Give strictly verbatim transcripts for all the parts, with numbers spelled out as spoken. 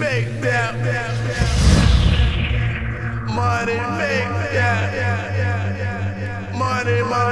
make that money, make that money, money. Make that money, make that money, money.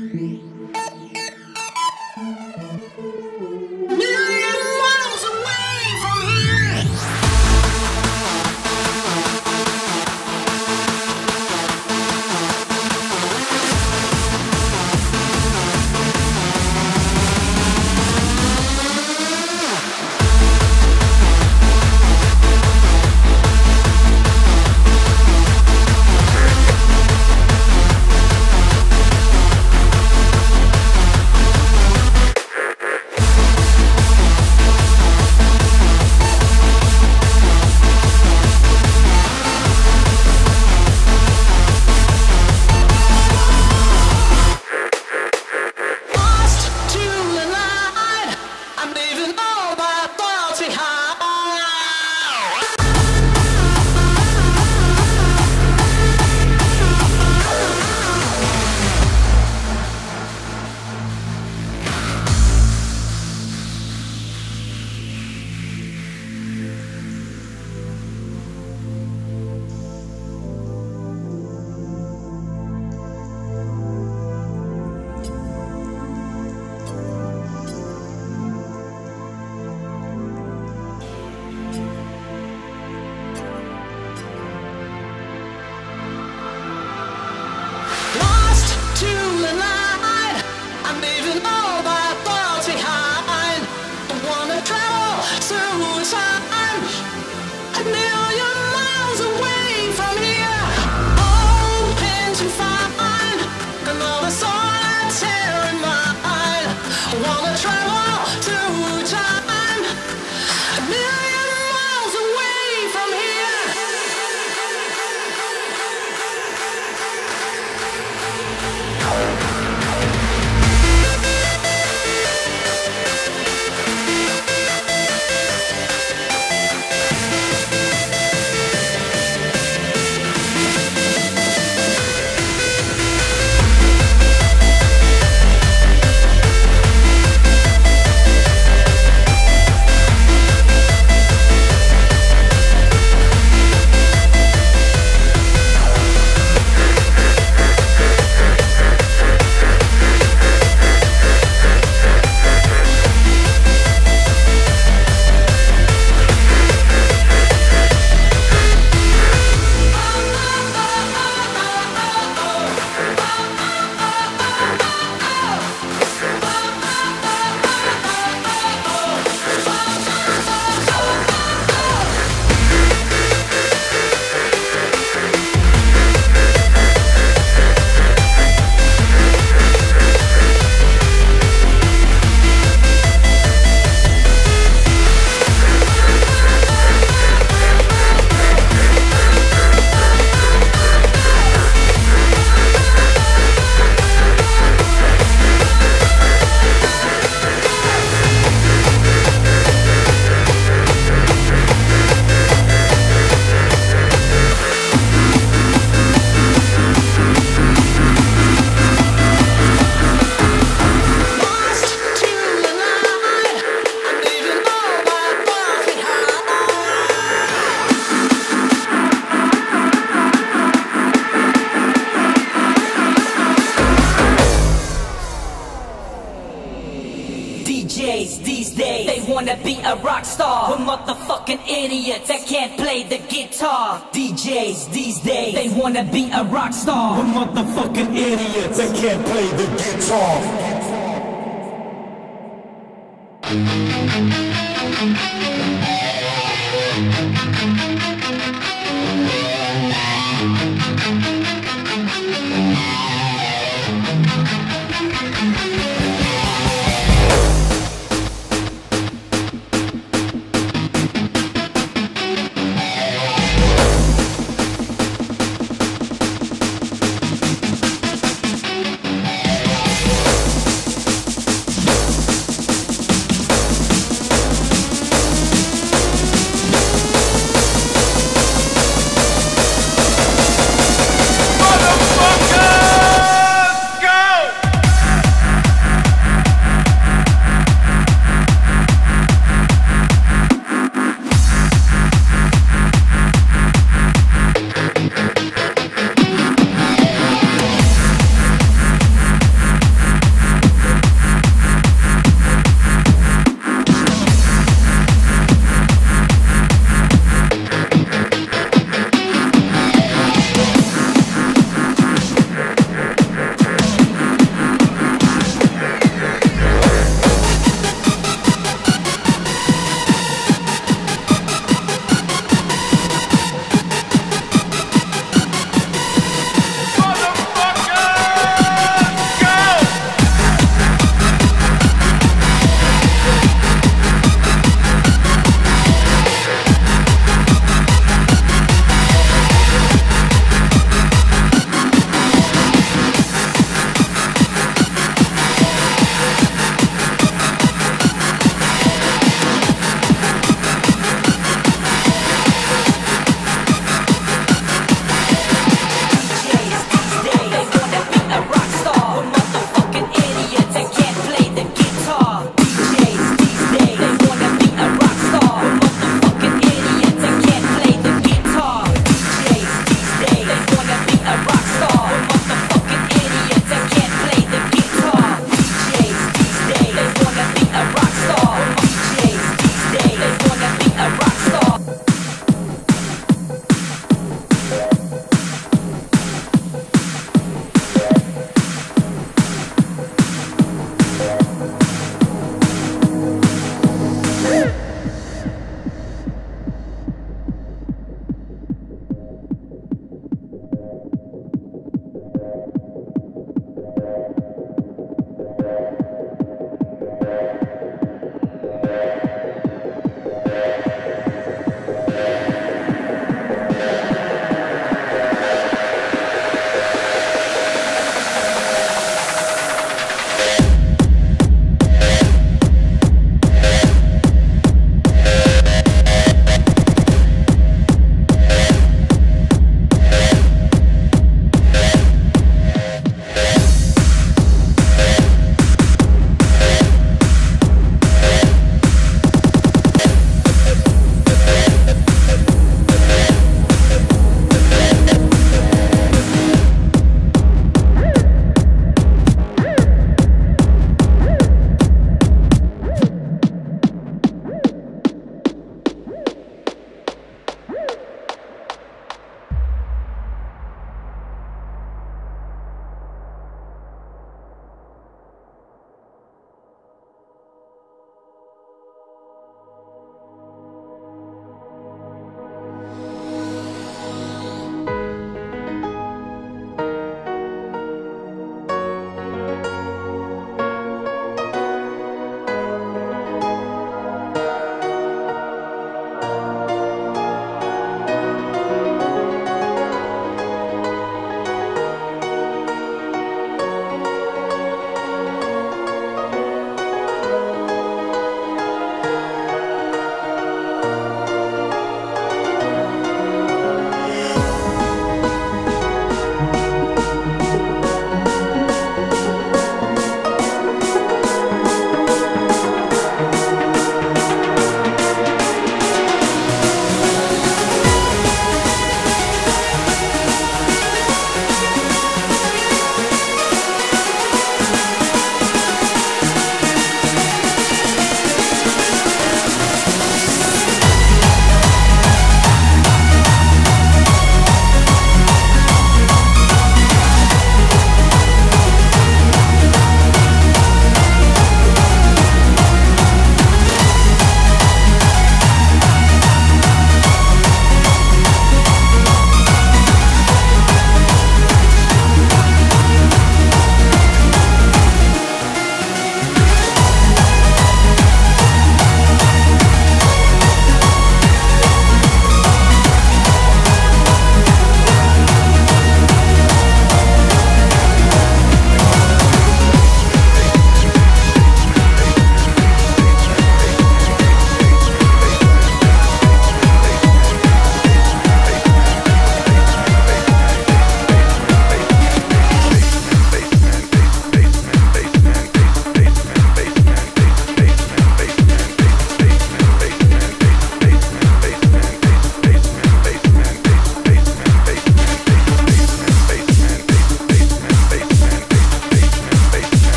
D Js these days, they wanna be a rock star. We're motherfucking idiots that can't play the guitar. D Js these days, they wanna be a rock star. We're motherfucking idiots that can't play the guitar.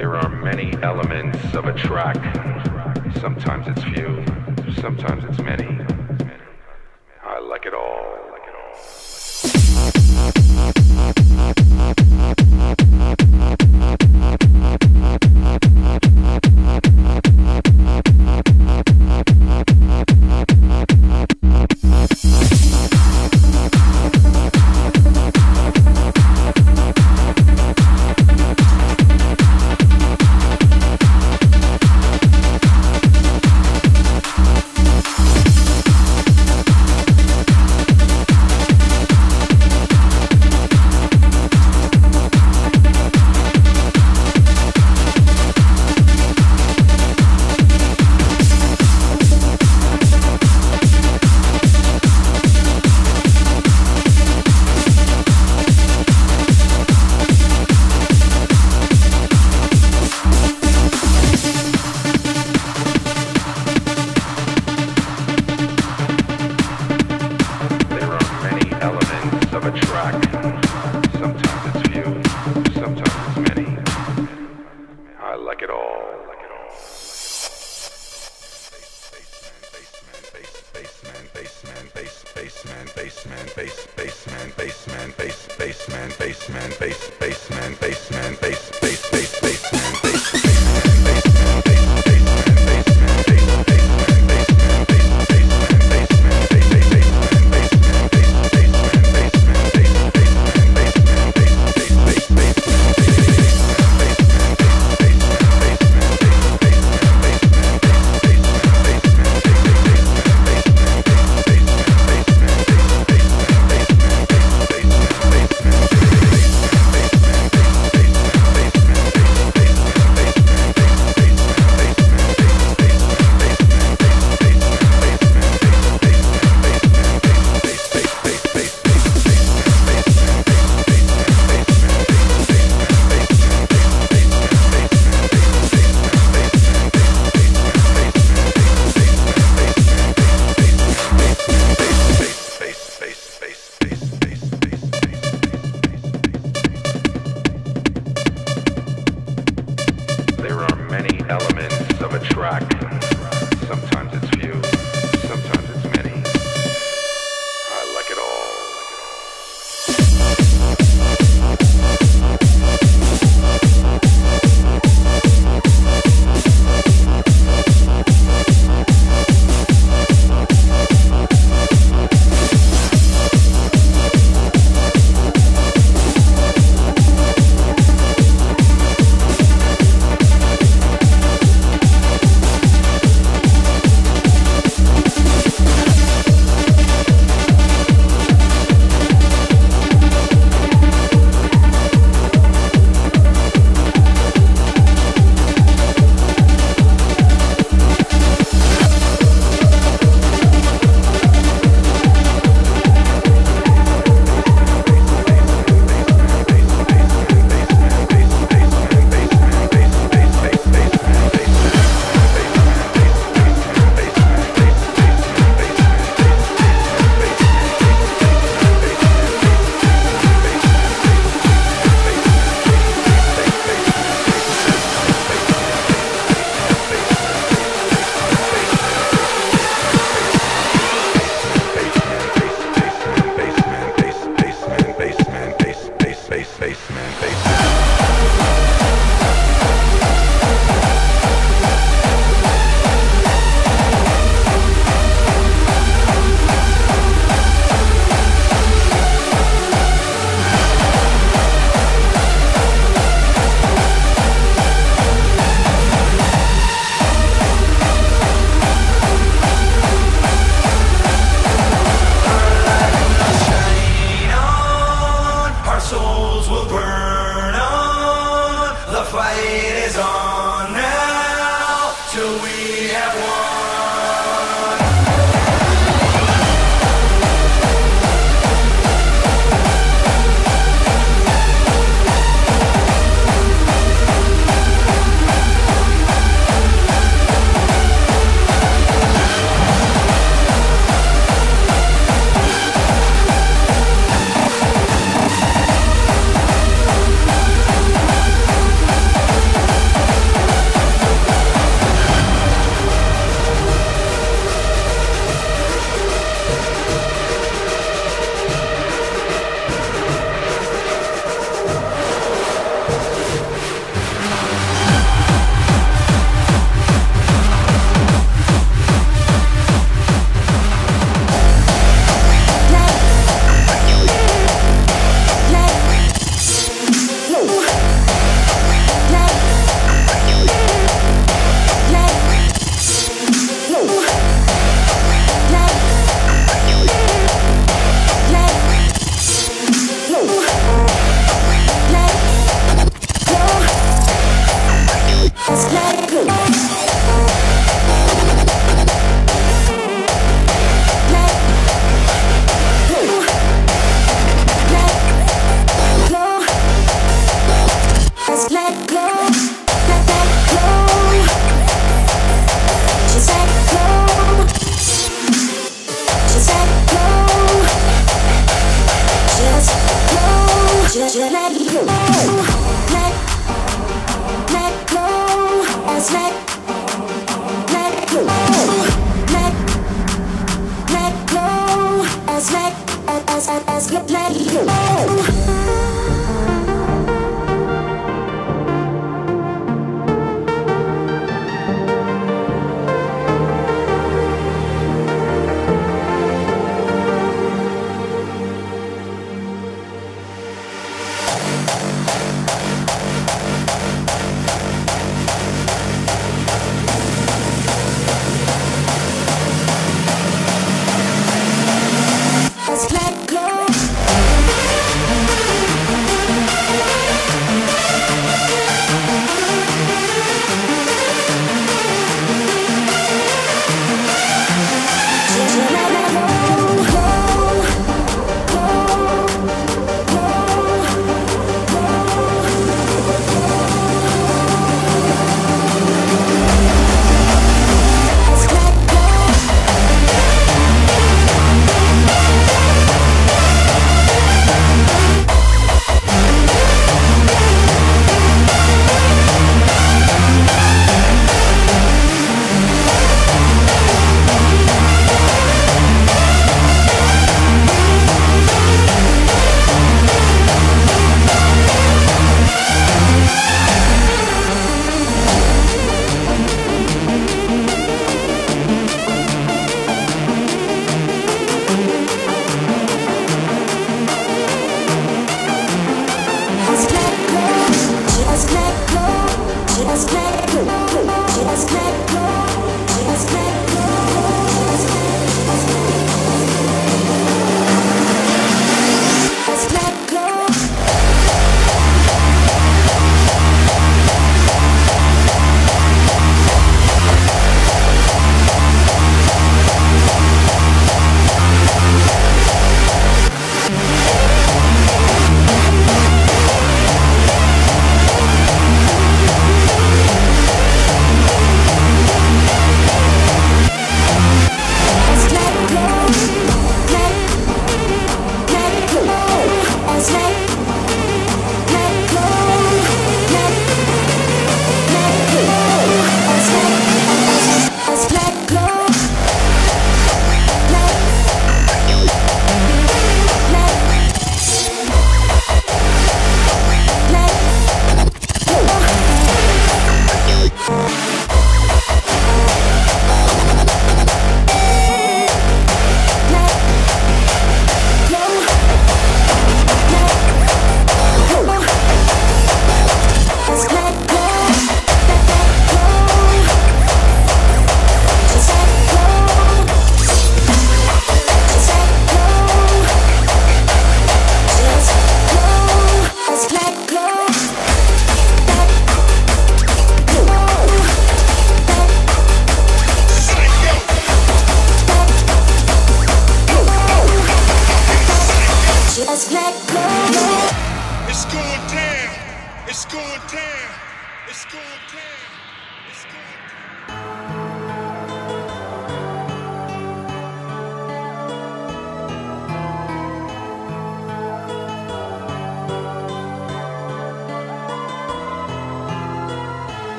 There are many elements of a track. Sometimes it's few, sometimes it's many. I like it all.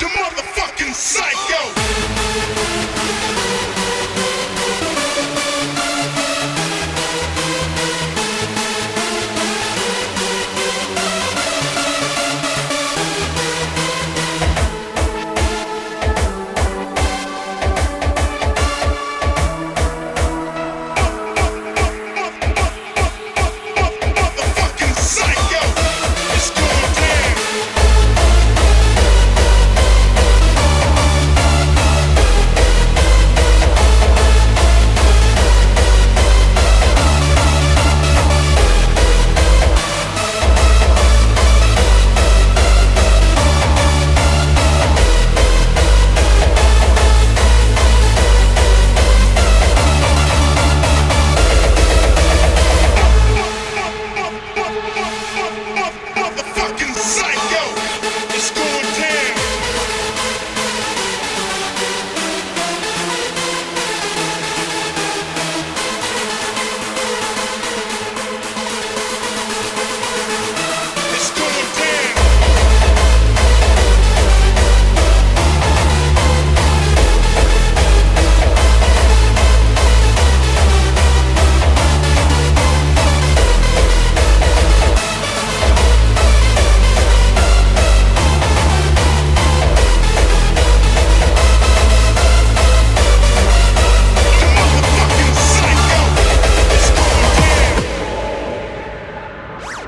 The motherfucking psycho!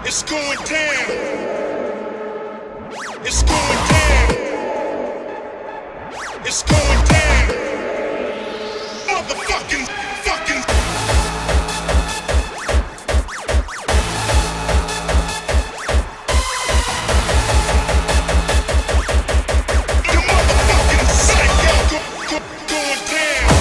It's going down. It's going down. It's going down. Motherfucking, fucking. The motherfucking psycho. Go, go, going down.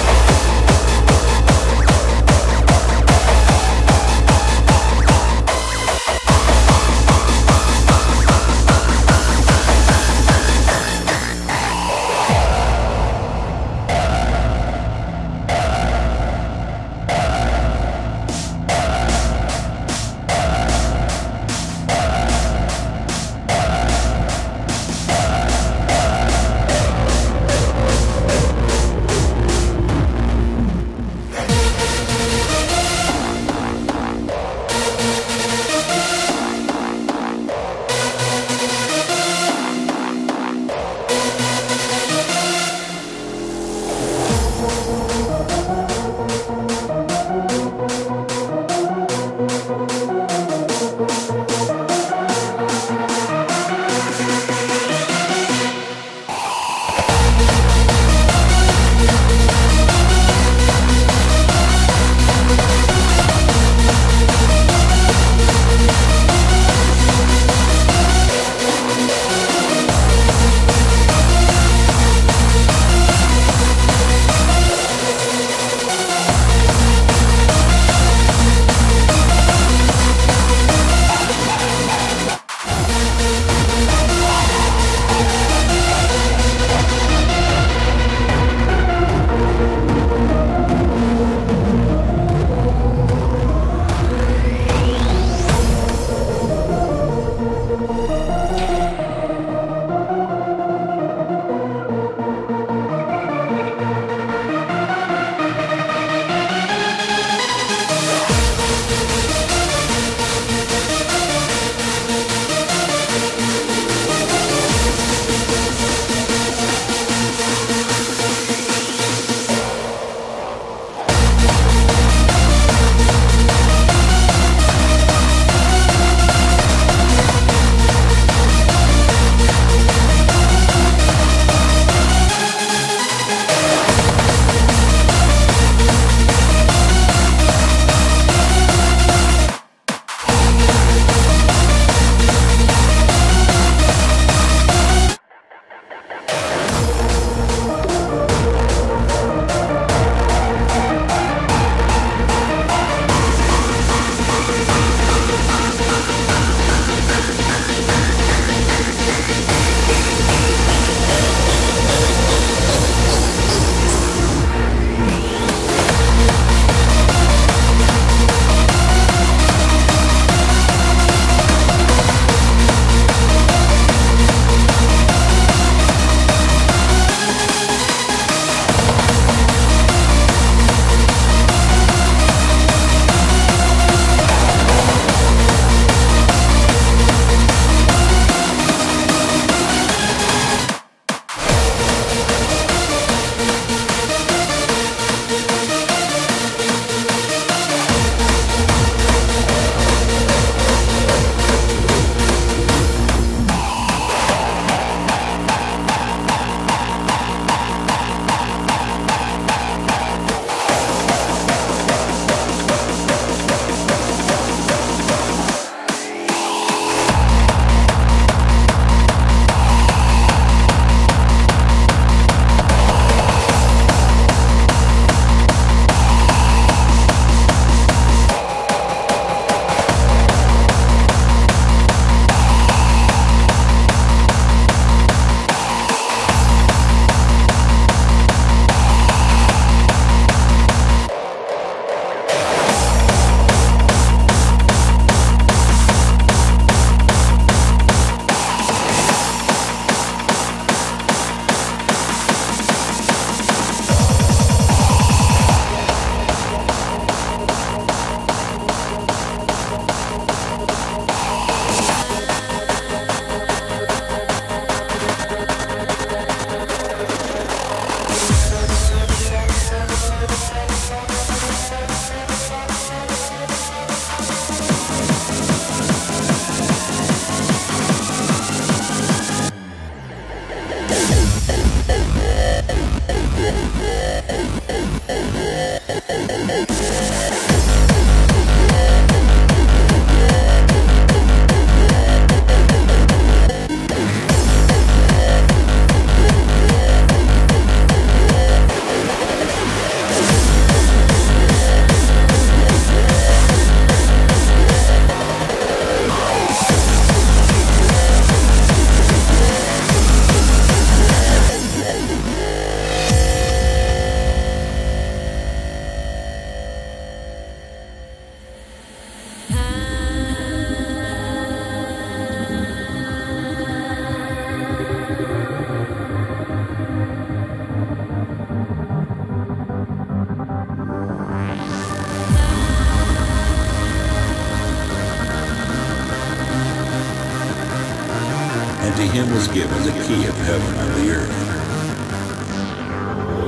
him was given the key of heaven and the earth.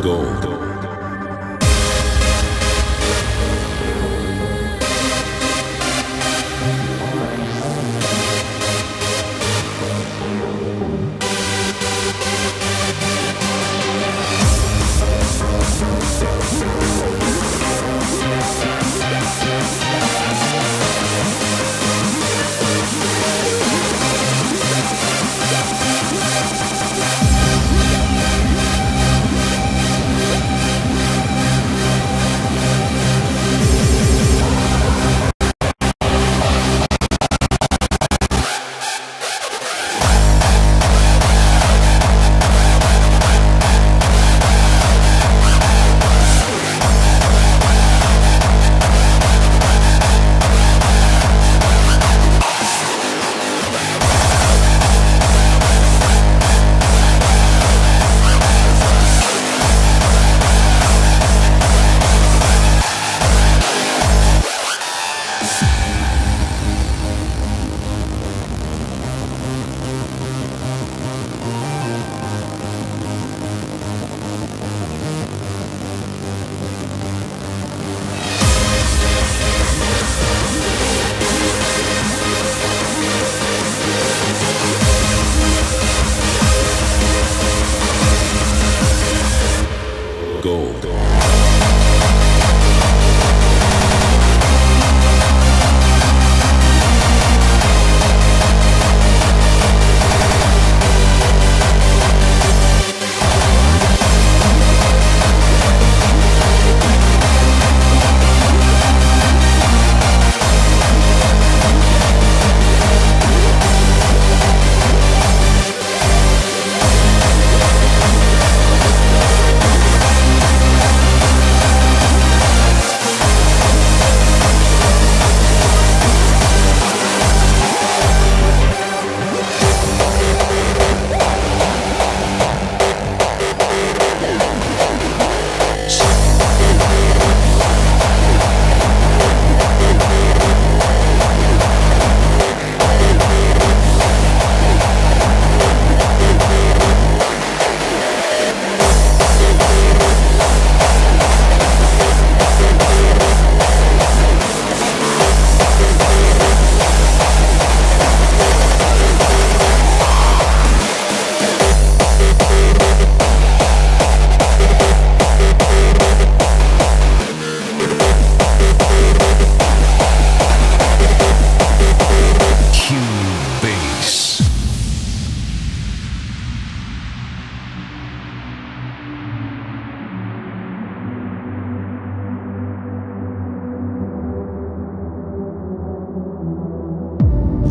Gold. Gold.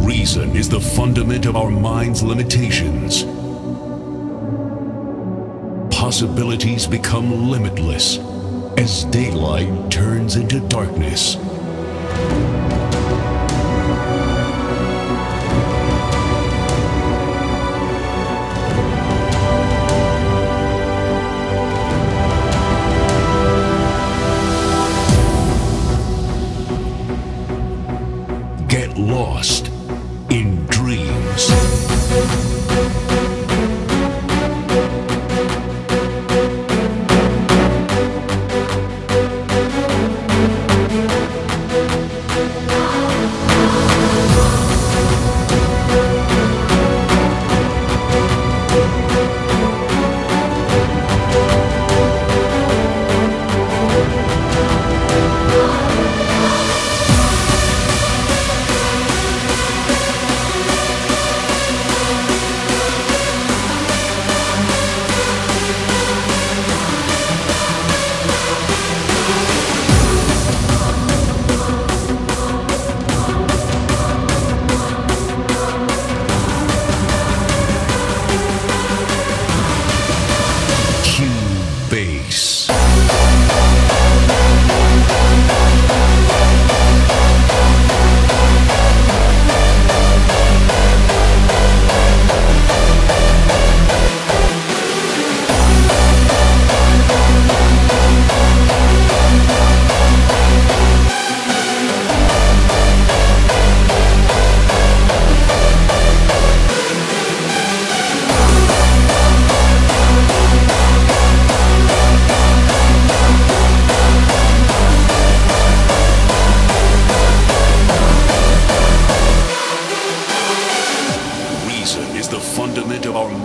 Reason is the fundament of our mind's limitations. Possibilities become limitless as daylight turns into darkness. Get lost in dreams.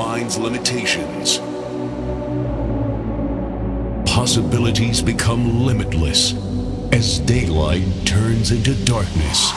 mind's limitations. Possibilities become limitless as daylight turns into darkness.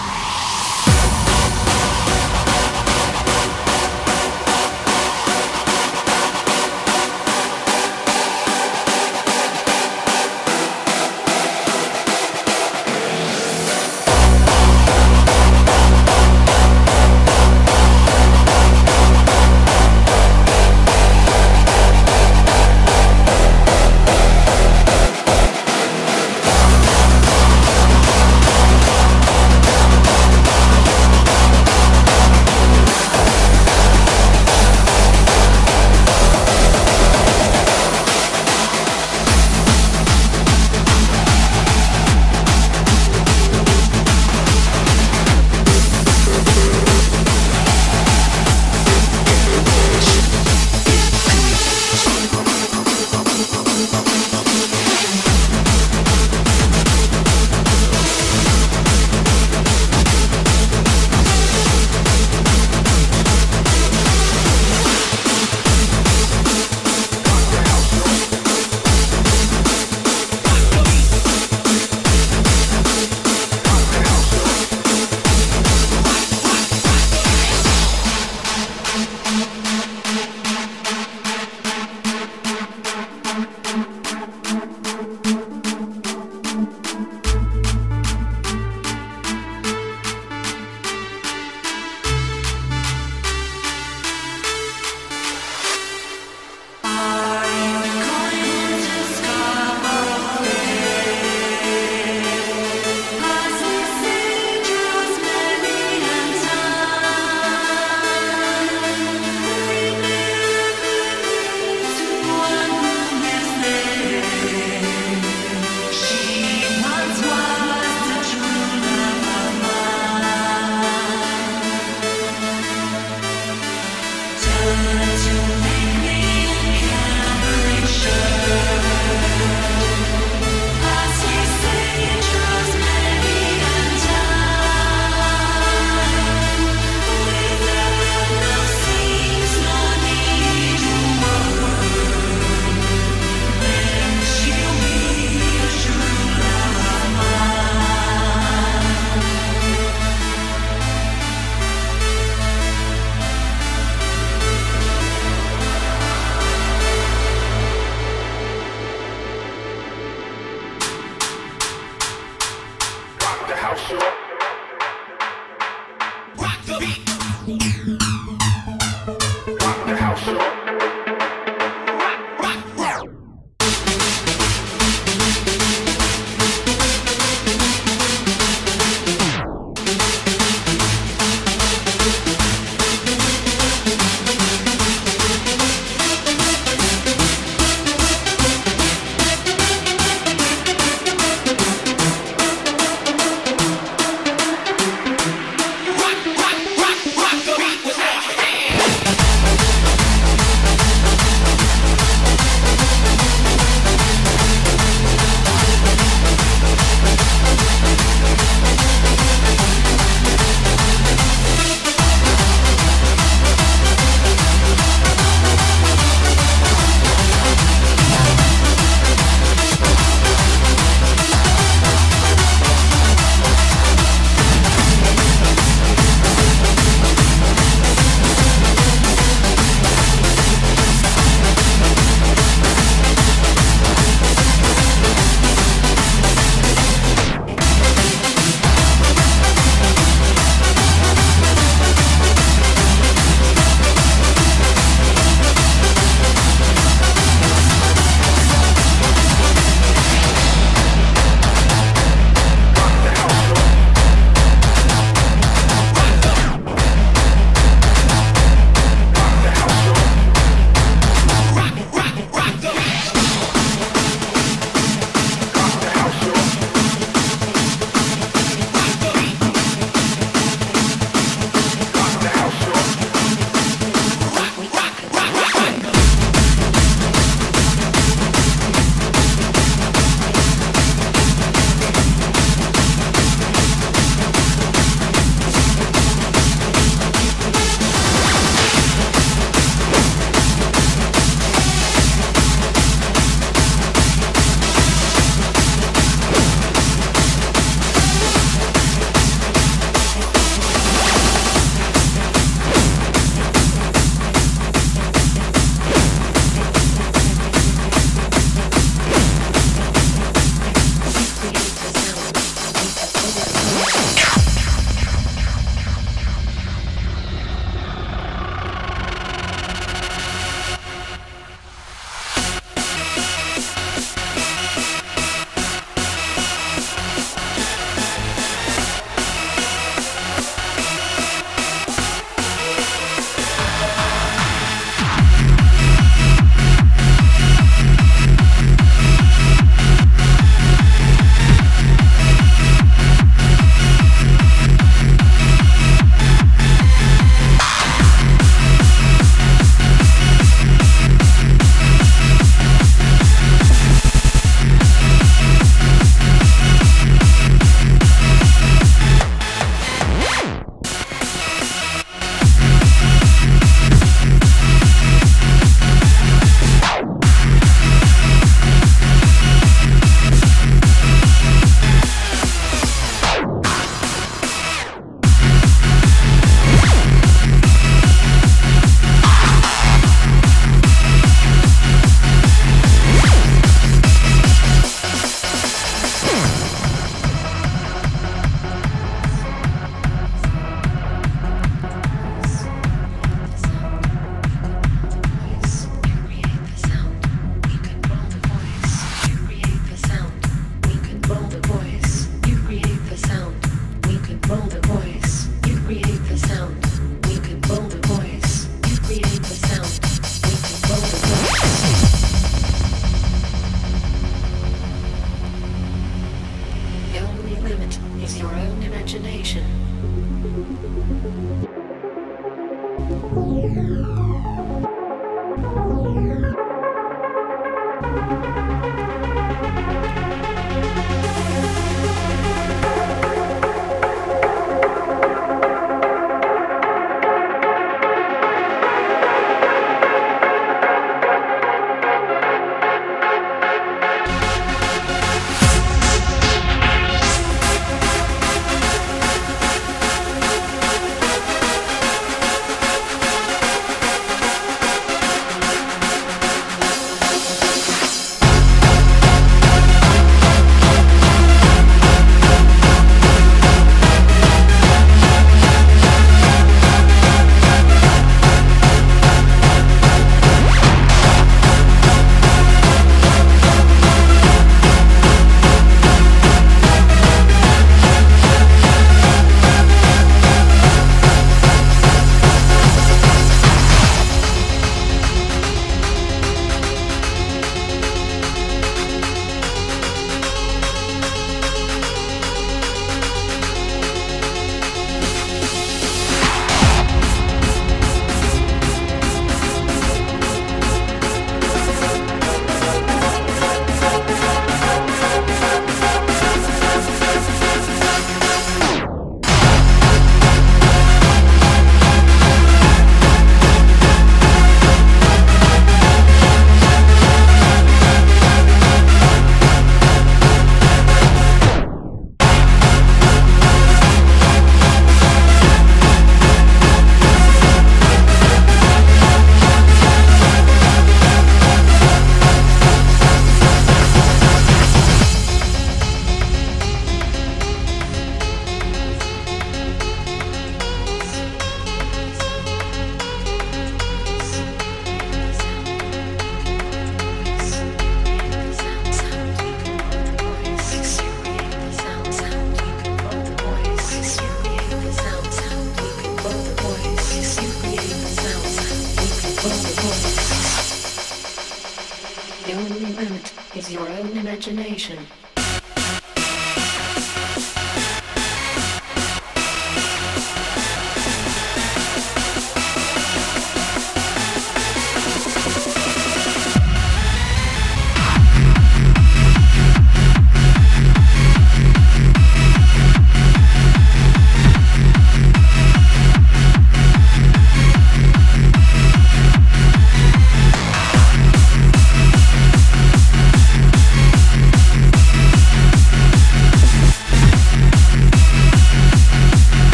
The only limit is your own imagination.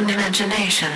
Imagination.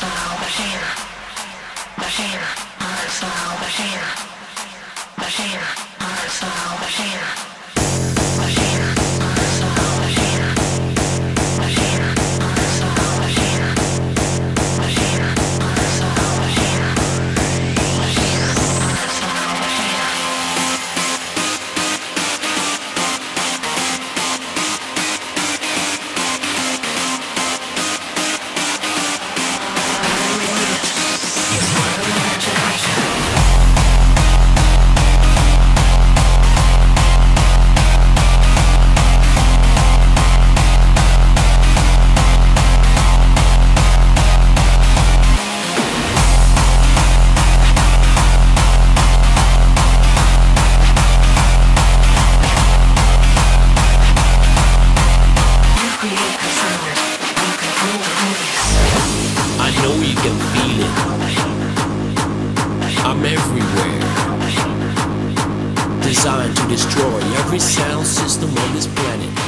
Bashir, Bashir, Marcel Bashir, Bashir, Marcel Bashir. Designed to destroy every sound system on this planet.